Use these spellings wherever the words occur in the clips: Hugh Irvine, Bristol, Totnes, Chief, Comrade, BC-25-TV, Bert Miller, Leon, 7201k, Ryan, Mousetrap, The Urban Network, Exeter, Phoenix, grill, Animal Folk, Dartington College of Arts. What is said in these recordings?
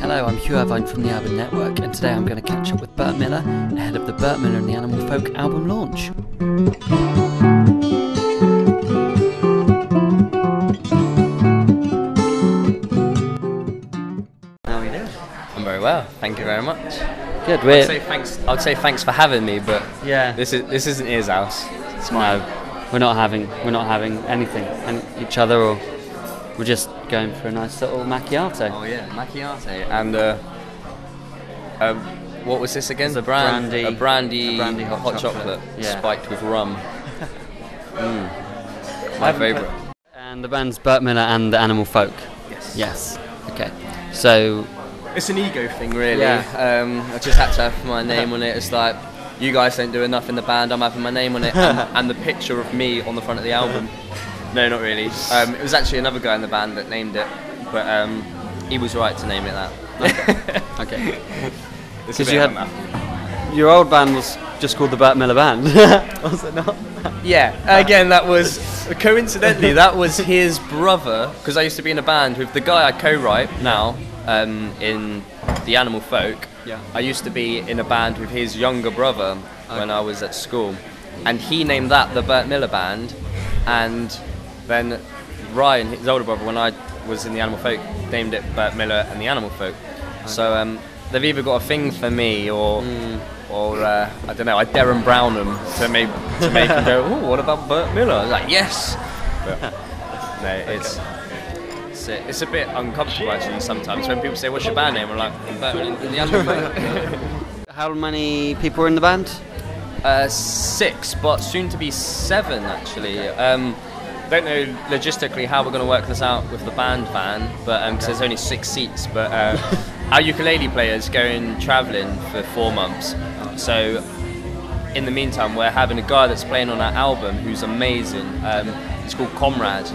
Hello, I'm Hugh Irvine from the Urban Network, and today I'm going to catch up with Bert Miller ahead of the Bert Miller and the Animal Folk album launch. How are you doing? I'm very well, thank you very much. Good. I'd say thanks for having me, but yeah, this isn't his house. It's mine. We're not having anything and each other, or we're just going for a nice little macchiato. Oh yeah, macchiato and what was this again? The brandy hot chocolate. Yeah. Spiked with rum. My favourite. And the band's Bert Miller and the Animal Folk. Yes. Yes. Okay. So it's an ego thing, really. Yeah. I just had to have my name on it. It's like, you guys don't do enough in the band, I'm having my name on it, and the picture of me on the front of the album. No, not really. It was actually another guy in the band that named it, but he was right to name it that. Okay. Because your old band was just called the Bert Miller Band, was it not? Yeah. Again, that was coincidentally that was his brother, because I used to be in a band with the guy I co-write now in the Animal Folk. Yeah. I used to be in a band with his younger brother when I was at school, and he named that the Bert Miller Band, and then Ryan, his older brother, when I was in the Animal Folk, named it Bert Miller and the Animal Folk. Okay. So they've either got a thing for me, or I don't know, I Darren Brown them to make them go, oh, what about Bert Miller? I was like, yes. But, no, it's a bit uncomfortable actually sometimes when people say, what's your band name? I'm like, Bert Miller and the Animal Folk. How many people are in the band? 6, but soon to be 7 actually. Okay. Don't know logistically how we're going to work this out with the band van, but because there's only 6 seats, but our ukulele player's going travelling for 4 months, so in the meantime we're having a guy that's playing on our album who's amazing. He's called Comrade.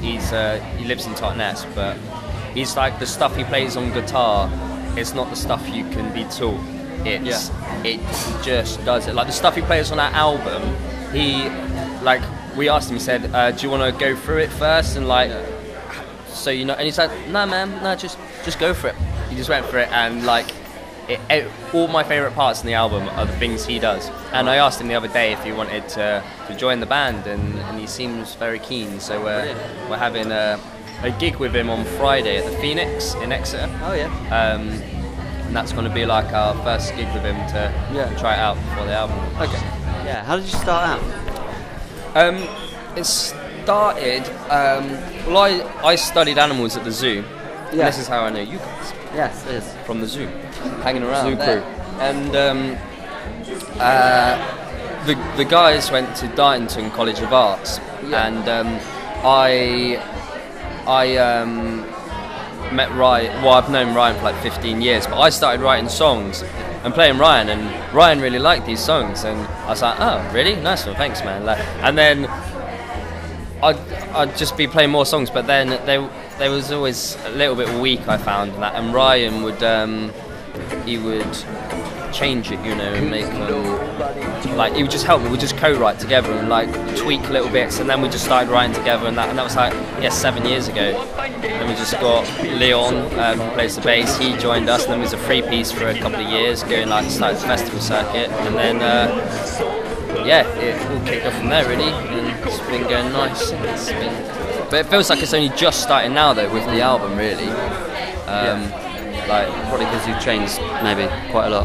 He lives in Totnes, but he's like, the stuff he plays on guitar, it's not the stuff you can be taught. It just does it. Like the stuff he plays on our album, we asked him, he said, do you want to go through it first? And like, so you know, and he's like, nah man, nah, just go for it. He just went for it, and like, all my favourite parts in the album are the things he does. And I asked him the other day if he wanted to join the band, and he seems very keen. So we're having a gig with him on Friday at the Phoenix in Exeter. Oh yeah. And that's going to be like our first gig with him to try it out before the album. Okay. Yeah. How did you start out? It started. Well, I studied animals at the zoo. Yeah. This is how I know you guys. Yes, it is. From the zoo, hanging around zoo there. Crew. And the guys went to Dartington College of Arts, and I met Ryan. Well, I've known Ryan for like 15 years, but I started writing songs and playing Ryan, and Ryan really liked these songs, and I was like, oh, really? Nice one, thanks, man. Like, and then I'd just be playing more songs, but then they was always a little bit weak, I found that, and Ryan would he would change it, you know, and make them, like, he would just help me. We'd just co-write together and like tweak little bits, and then we just started writing together, and that was like 7 years ago. Then we just got Leon, who plays the bass. He joined us, and then it was a free piece for a couple of years, going like started the festival circuit, and then it all kicked off from there really, and it's been going nice since. But it feels like it's only just starting now though with the album really. Like, probably because you've changed maybe quite a lot.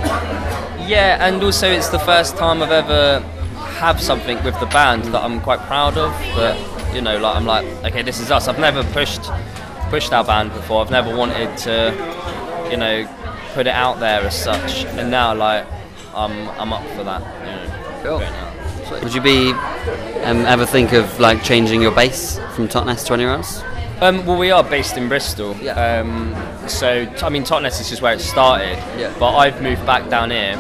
Yeah, and also it's the first time I've ever had something with the band that I'm quite proud of. But you know, like, I'm like, okay, this is us. I've never pushed our band before. I've never wanted to, you know, put it out there as such. And now, like, I'm up for that. You know, cool. Would you ever think of like changing your base from Totnes to anywhere else? Well, we are based in Bristol, so I mean Totnes is just where it started, but I've moved back down here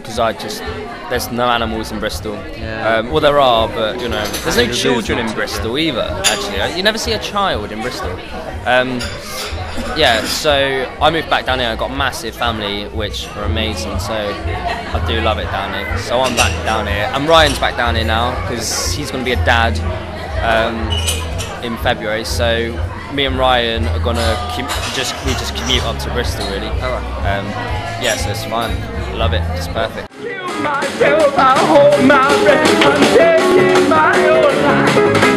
because there's no animals in Bristol. Well, there are, but you know, there's no children in Bristol either. Actually, you never see a child in Bristol. So I moved back down here. I got a massive family, which are amazing. So I do love it down here. So I'm back down here, and Ryan's back down here now because he's going to be a dad. in February, so me and Ryan are gonna just commute up to Bristol, really. Yeah, so it's fine. Love it. It's perfect. Kill myself, I hold my breath, I'm taking my own life.